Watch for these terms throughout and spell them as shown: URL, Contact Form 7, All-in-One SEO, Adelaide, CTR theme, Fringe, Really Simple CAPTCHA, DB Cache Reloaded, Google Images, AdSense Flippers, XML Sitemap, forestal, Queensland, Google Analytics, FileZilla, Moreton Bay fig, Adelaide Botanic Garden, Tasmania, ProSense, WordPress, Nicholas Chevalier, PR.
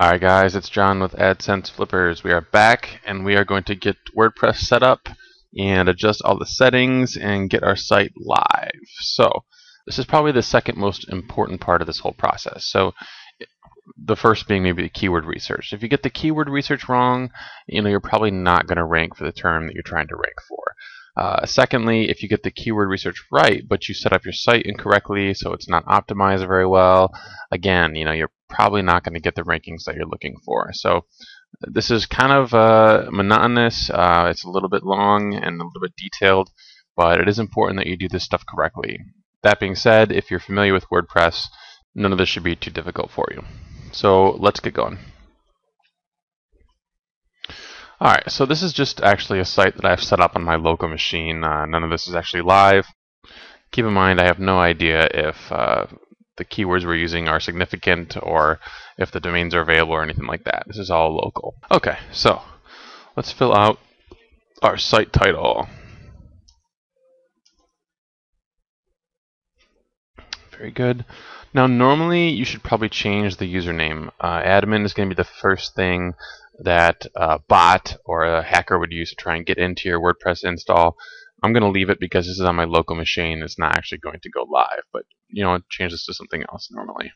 Alright guys, it's John with AdSense Flippers. We are back and we are going to get WordPress set up and adjust all the settings and get our site live. So this is probably the second most important part of this whole process. So the first being maybe the keyword research. If you get the keyword research wrong, you're probably not going to rank for the term that you're trying to rank for. Secondly, if you get the keyword research right, but you set up your site incorrectly, so it's not optimized very well, again, you're probably not going to get the rankings that you're looking for. So this is kind of monotonous. It's a little bit long and a little bit detailed, but it is important that you do this stuff correctly. That being said, if you're familiar with WordPress, none of this should be too difficult for you. So let's get going. Alright, so this is just actually a site that I've set up on my local machine. None of this is actually live. Keep in mind, I have no idea if the keywords we're using are significant or if the domains are available or anything like that. This is all local. Okay, so let's fill out our site title. Very good. Now, normally you should probably change the username. Admin is going to be the first thing that a bot or a hacker would use to try and get into your WordPress install. I'm going to leave it because this is on my local machine. It's not actually going to go live, but change this to something else normally.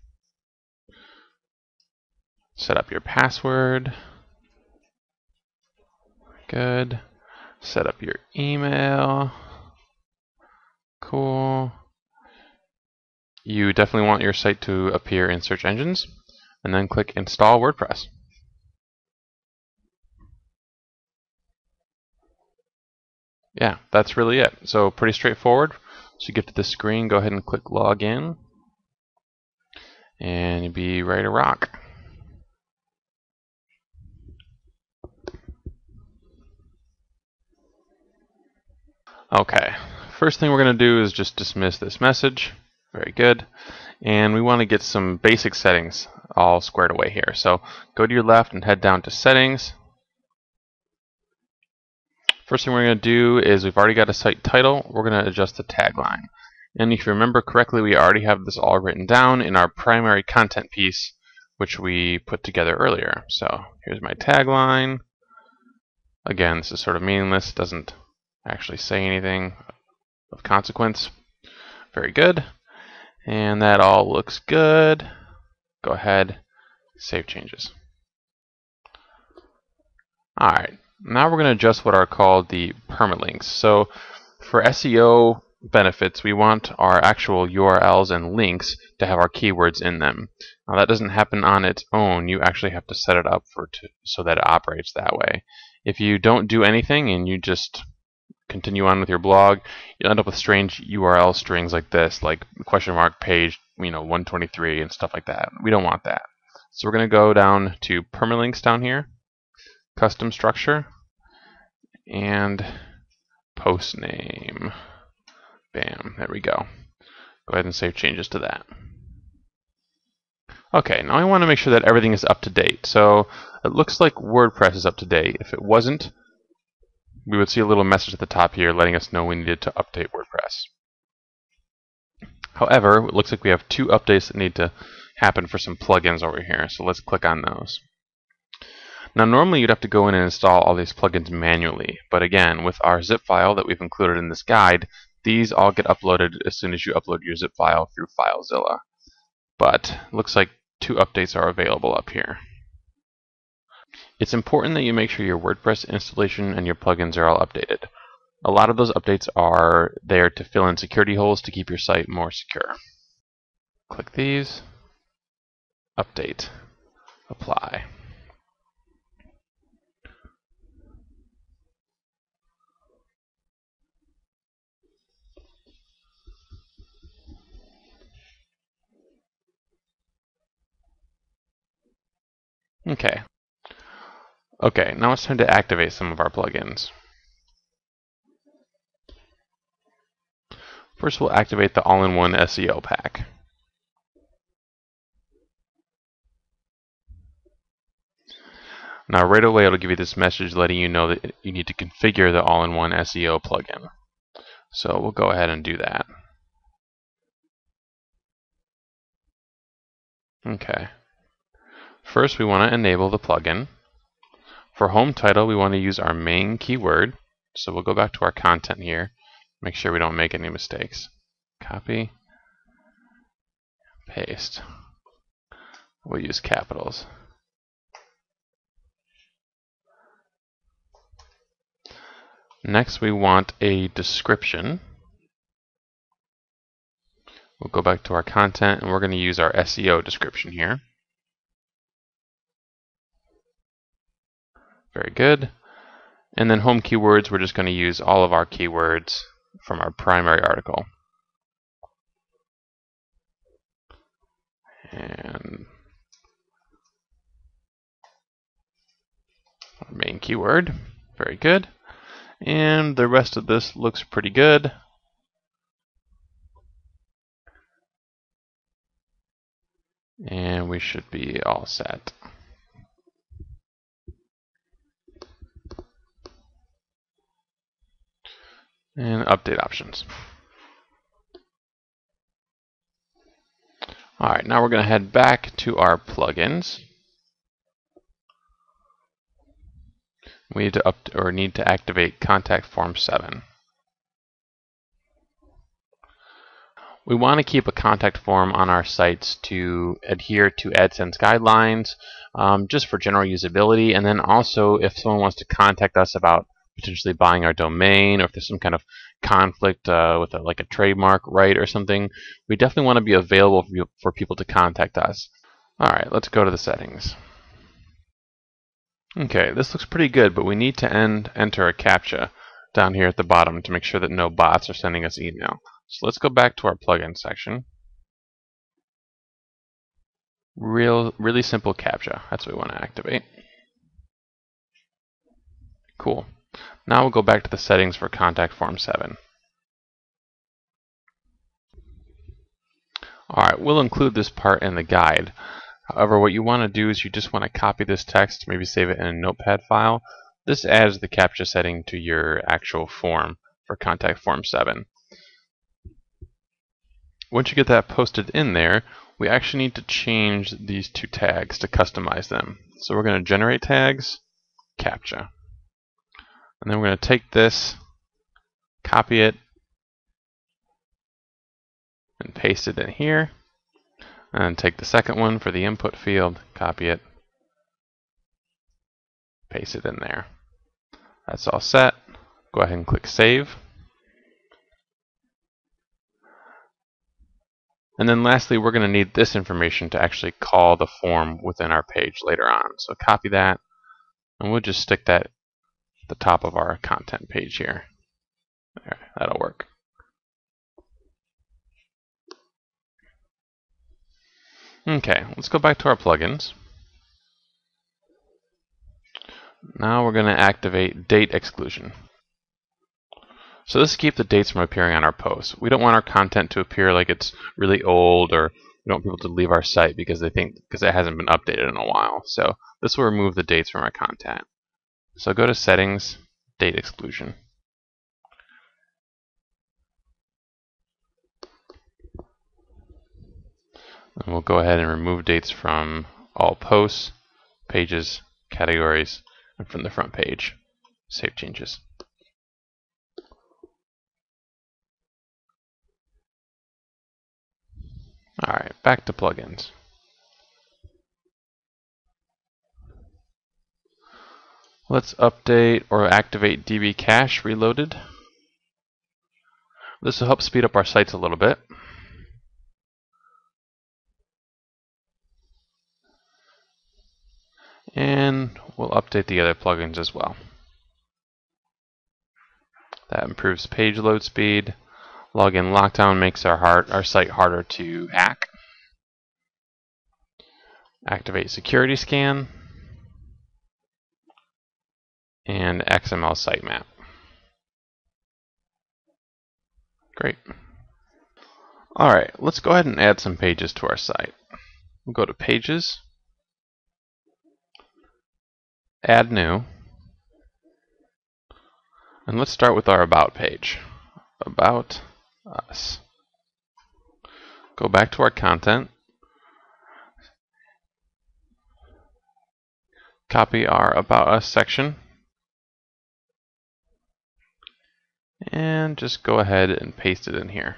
Set up your password. Good. Set up your email. Cool. You definitely want your site to appear in search engines, and then click Install WordPress. Yeah, that's really it. So pretty straightforward. So you get to this screen, go ahead and click log in, and you'll be ready to rock. Okay, first thing we're going to do is just dismiss this message. Very good. And we want to get some basic settings all squared away here. So go to your left and head down to settings. First thing we're going to do is we've already got a site title. We're going to adjust the tagline. And if you remember correctly, we already have this all written down in our primary content piece, which we put together earlier. So here's my tagline. Again, this is sort of meaningless. Doesn't actually say anything of consequence. Very good. And that all looks good. Go ahead, save changes. Alright. Now we're going to adjust what are called the permalinks. So for SEO benefits, we want our actual URLs and links to have our keywords in them. Now that doesn't happen on its own. You actually have to set it up so that it operates that way. If you don't do anything and you just continue on with your blog, you'll end up with strange URL strings like this, like question mark page 123 and stuff like that. We don't want that. So we're going to go down to permalinks down here, custom structure, and post name. Bam, there we go. Go ahead and save changes to that. Okay, now I want to make sure that everything is up to date. So it looks like WordPress is up to date. If it wasn't, we would see a little message at the top here letting us know we needed to update WordPress. However, it looks like we have two updates that need to happen for some plugins over here. So let's click on those. Now normally you'd have to go in and install all these plugins manually, but again, with our zip file that we've included in this guide, these all get uploaded as soon as you upload your zip file through FileZilla. But looks like two updates are available up here. It's important that you make sure your WordPress installation and your plugins are all updated. A lot of those updates are there to fill in security holes to keep your site more secure. Click these, update, apply. Okay, now it's time to activate some of our plugins. First, we'll activate the All-in-One SEO pack. Now, right away, it'll give you this message letting you know that you need to configure the All-in-One SEO plugin. So we'll go ahead and do that. Okay. First, we want to enable the plugin. For home title, we want to use our main keyword. So we'll go back to our content here. Make sure we don't make any mistakes. Copy, paste. We'll use capitals. Next, we want a description. We'll go back to our content and we're going to use our SEO description here. Very good. And then home keywords, we're just going to use all of our keywords from our primary article. And our main keyword. Very good. And the rest of this looks pretty good. And we should be all set. And update options. Alright, now we're going to head back to our plugins. We need to activate Contact Form 7. We want to keep a contact form on our sites to adhere to AdSense guidelines, just for general usability, and then also if someone wants to contact us about potentially buying our domain, or if there's some kind of conflict with like a trademark right or something, we definitely want to be available for people to contact us. Alright, let's go to the settings. Okay, this looks pretty good, but we need to enter a CAPTCHA down here at the bottom to make sure that no bots are sending us email. So let's go back to our plugin section. Really simple CAPTCHA, that's what we want to activate. Cool. Now we'll go back to the settings for Contact Form 7. Alright, we'll include this part in the guide. However, what you want to do is you just want to copy this text, maybe save it in a notepad file. This adds the CAPTCHA setting to your actual form for Contact Form 7. Once you get that posted in there, we actually need to change these two tags to customize them. So we're going to generate tags, CAPTCHA. And then we're going to take this, copy it, and paste it in here. And take the second one for the input field, copy it, paste it in there. That's all set. Go ahead and click Save. And then lastly, we're going to need this information to actually call the form within our page later on. So copy that, and we'll just stick that at the top of our content page here. There, that'll work. Okay, let's go back to our plugins. Now we're going to activate date exclusion. So this keeps the dates from appearing on our posts. We don't want our content to appear like it's really old, or we don't want people to leave our site because it hasn't been updated in a while. So this will remove the dates from our content. So go to Settings, Date Exclusion. And we'll go ahead and remove dates from all posts, pages, categories, and from the front page. Save changes. Alright, back to plugins. Let's update or activate DB Cache Reloaded. This will help speed up our sites a little bit. And we'll update the other plugins as well. That improves page load speed. Login lockdown makes our site harder to hack. Activate security scan and XML sitemap. Great. Alright, let's go ahead and add some pages to our site. We'll go to Pages, Add New, and let's start with our About page. About Us. Go back to our content. copy our About Us section and just go ahead and paste it in here.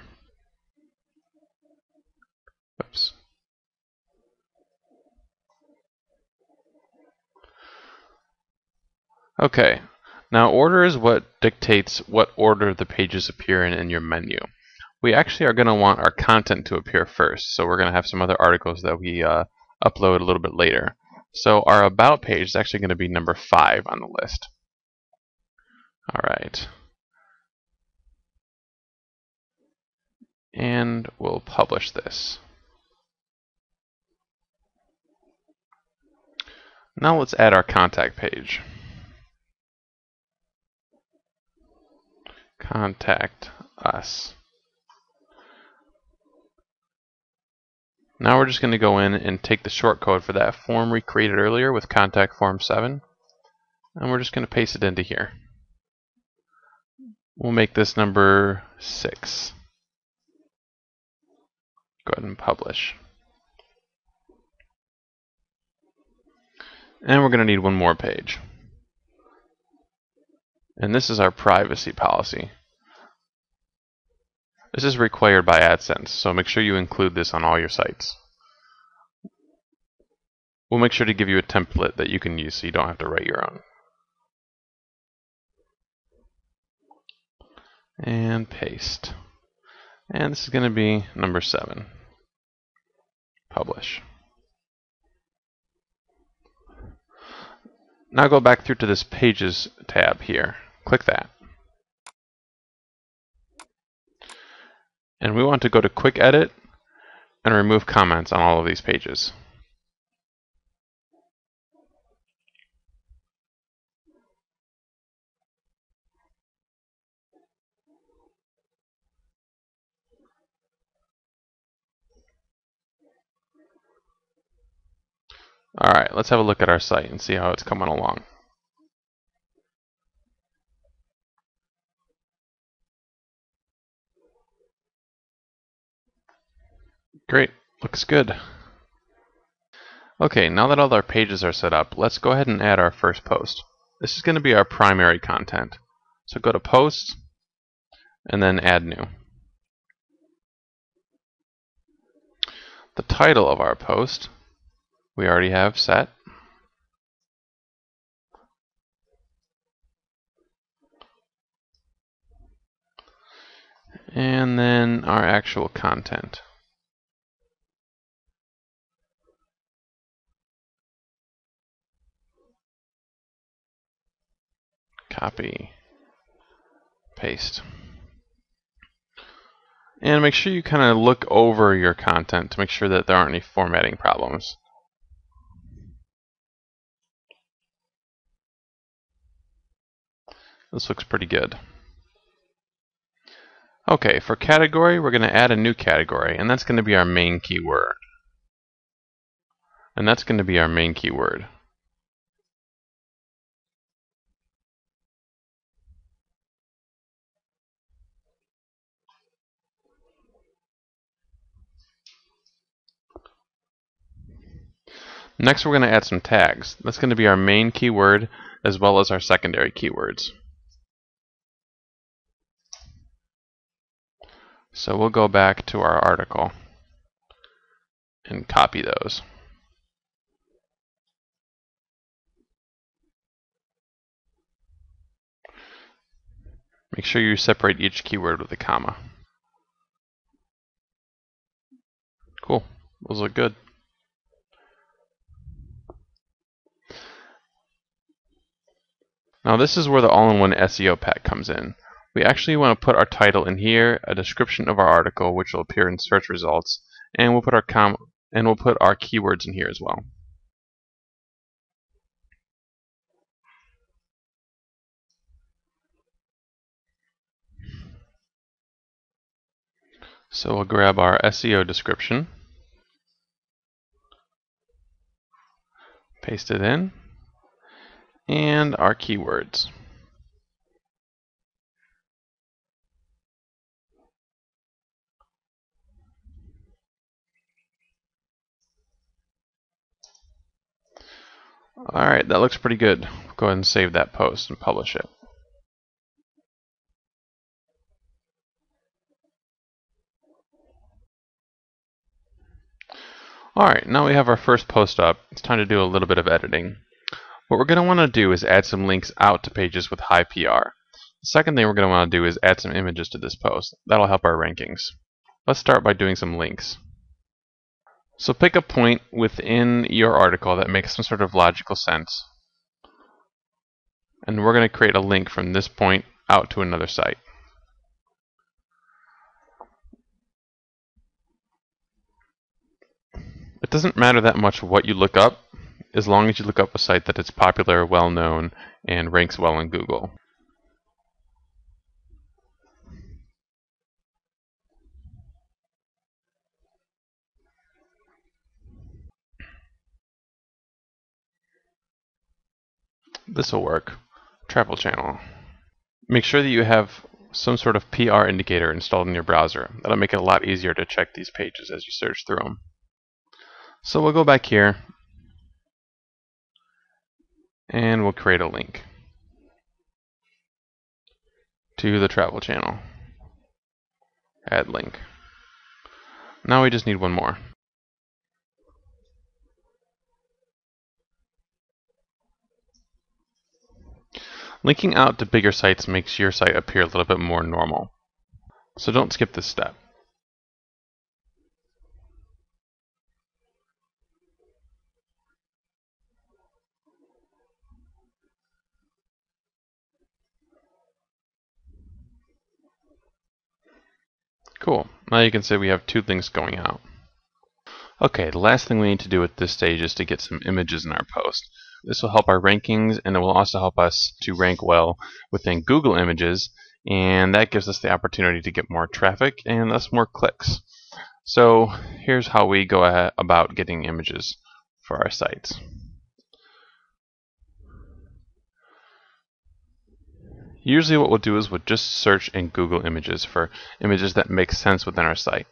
Oops. Okay, now order is what dictates what order the pages appear in your menu. We actually are going to want our content to appear first, so we're going to have some other articles that we upload a little bit later. So our About page is actually going to be number 5 on the list. Alright. And we'll publish this. Now let's add our contact page. Contact Us. Now we're just going to go in and take the shortcode for that form we created earlier with Contact Form 7, and we're just going to paste it into here. We'll make this number 6. Go ahead and publish. And we're going to need one more page. And this is our privacy policy. This is required by AdSense, so make sure you include this on all your sites. We'll make sure to give you a template that you can use so you don't have to write your own. And paste. And this is going to be number 7. Publish. Now go back through to this Pages tab here. Click that. And we want to go to Quick Edit and remove comments on all of these pages. Alright, let's have a look at our site and see how it's coming along. Great, looks good. Okay, now that all our pages are set up, let's go ahead and add our first post. This is going to be our primary content. So go to Posts, and then Add New. The title of our post we already have set. And then our actual content. Copy, paste. And make sure you kind of look over your content to make sure that there aren't any formatting problems. This looks pretty good. Okay, for category, we're going to add a new category, and that's going to be our main keyword. And that's going to be our main keyword. Next, we're going to add some tags. That's going to be our main keyword as well as our secondary keywords. So we'll go back to our article and copy those. Make sure you separate each keyword with a comma. Cool, those look good. Now this is where the all-in-one SEO pack comes in. We actually want to put our title in here, a description of our article which will appear in search results, and we'll put our keywords in here as well. So we'll grab our SEO description, paste it in, and our keywords. Alright, that looks pretty good. Go ahead and save that post and publish it. Alright, now we have our first post up. It's time to do a little bit of editing. What we're going to want to do is add some links out to pages with high PR. The second thing we're going to want to do is add some images to this post. That'll help our rankings. Let's start by doing some links. So pick a point within your article that makes some sort of logical sense. And we're going to create a link from this point out to another site. It doesn't matter that much what you look up, as long as you look up a site that is popular, well-known, and ranks well in Google. This will work. Travel channel. Make sure that you have some sort of PR indicator installed in your browser. That'll make it a lot easier to check these pages as you search through them. So we'll go back here and we'll create a link to the travel channel. Add link. Now we just need one more. Linking out to bigger sites makes your site appear a little bit more normal. So don't skip this step. Cool. Now you can see we have two links going out. Okay, the last thing we need to do at this stage is to get some images in our post. This will help our rankings, and it will also help us to rank well within Google Images, and that gives us the opportunity to get more traffic and thus more clicks. So here's how we go about getting images for our sites. Usually what we'll do is we'll just search in Google Images for images that make sense within our site.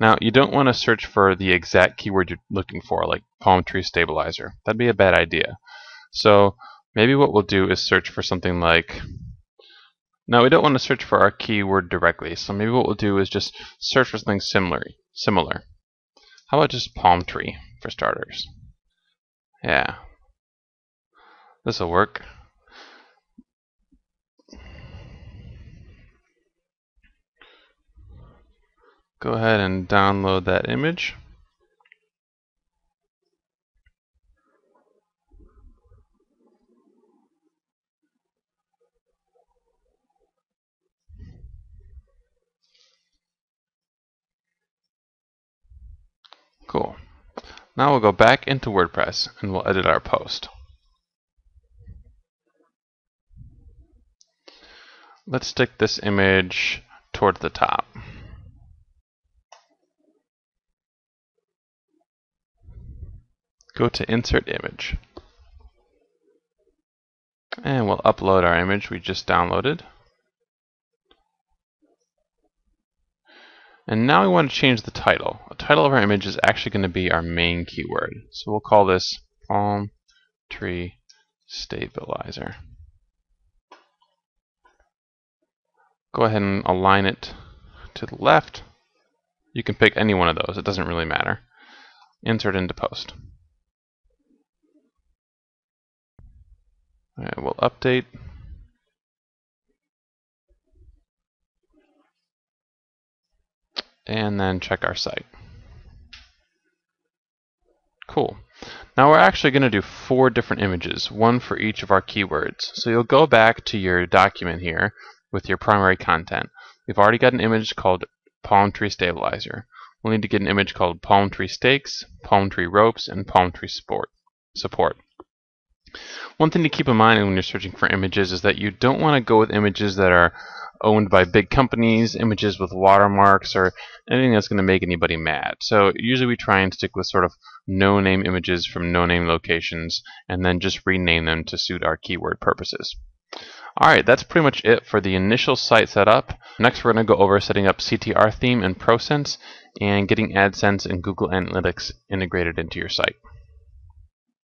Now, you don't want to search for the exact keyword you're looking for, like palm tree stabilizer. That'd be a bad idea. So maybe what we'll do is search for something like... Now, we don't want to search for our keyword directly, so maybe what we'll do is just search for something similar. How about just palm tree, for starters? Yeah. This'll work. Go ahead and download that image. Cool. Now we'll go back into WordPress and we'll edit our post. Let's stick this image towards the top. Go to Insert Image. And we'll upload our image we just downloaded. And now we want to change the title. The title of our image is actually going to be our main keyword. So we'll call this Palm Tree Stabilizer. Go ahead and align it to the left. You can pick any one of those. It doesn't really matter. Insert into post. Alright, we'll update. And then check our site. Cool. Now we're actually going to do 4 different images, one for each of our keywords. So you'll go back to your document here with your primary content. We've already got an image called Palm Tree Stabilizer. We'll need to get an image called Palm Tree Stakes, Palm Tree Ropes, and Palm Tree Support. One thing to keep in mind when you're searching for images is that you don't want to go with images that are owned by big companies, images with watermarks, or anything that's going to make anybody mad. So usually we try and stick with sort of no-name images from no-name locations and then just rename them to suit our keyword purposes. Alright, that's pretty much it for the initial site setup. Next we're going to go over setting up CTR theme and ProSense and getting AdSense and Google Analytics integrated into your site.